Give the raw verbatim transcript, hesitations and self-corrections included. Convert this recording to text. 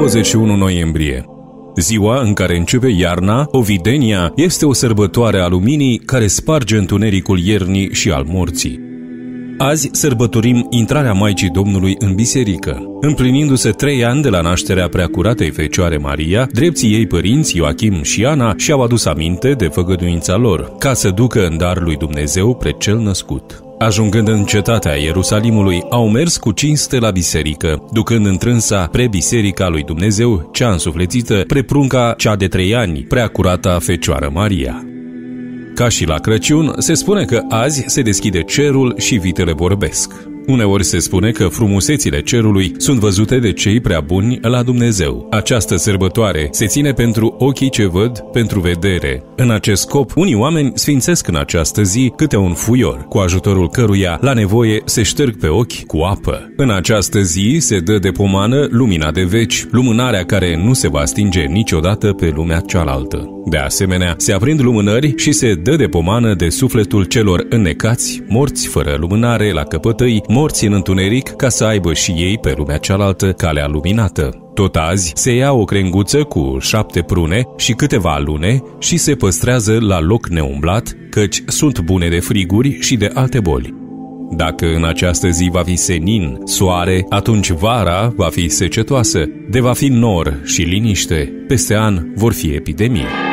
douăzeci și unu noiembrie. Ziua în care începe iarna, Ovidenia, este o sărbătoare a luminii care sparge întunericul iernii și al morții. Azi sărbătorim intrarea Maicii Domnului în biserică, împlinindu-se trei ani de la nașterea Preacuratei Fecioare Maria. Drepții ei părinți, Ioachim și Ana, și-au adus aminte de făgăduința lor, ca să ducă în dar lui Dumnezeu pe cel născut. Ajungând în cetatea Ierusalimului, au mers cu cinste la biserică, ducând întrânsa prebiserica lui Dumnezeu, cea însuflețită, preprunca cea de trei ani, Preacurata Fecioară Maria. Ca și la Crăciun, se spune că azi se deschide cerul și vitele vorbesc. Uneori se spune că frumusețile cerului sunt văzute de cei prea buni la Dumnezeu. Această sărbătoare se ține pentru ochii ce văd, pentru vedere. În acest scop, unii oameni sfințesc în această zi câte un fuior, cu ajutorul căruia, la nevoie, se șterg pe ochi cu apă. În această zi se dă de pomană lumina de veci, lumânarea care nu se va stinge niciodată pe lumea cealaltă. De asemenea, se aprind lumânări și se dă de pomană de sufletul celor înnecați, morți fără lumânare la căpătăi, morți în întuneric, ca să aibă și ei pe lumea cealaltă calea luminată. Tot azi se ia o crenguță cu șapte prune și câteva lune și se păstrează la loc neumblat, căci sunt bune de friguri și de alte boli. Dacă în această zi va fi senin, soare, atunci vara va fi secetoasă, de va fi nor și liniște, peste an vor fi epidemii.